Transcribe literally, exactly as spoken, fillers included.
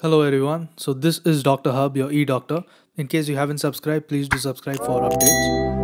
Hello everyone, so this is Doctor Hub, your e-doctor. In case you haven't subscribed, please do subscribe for updates.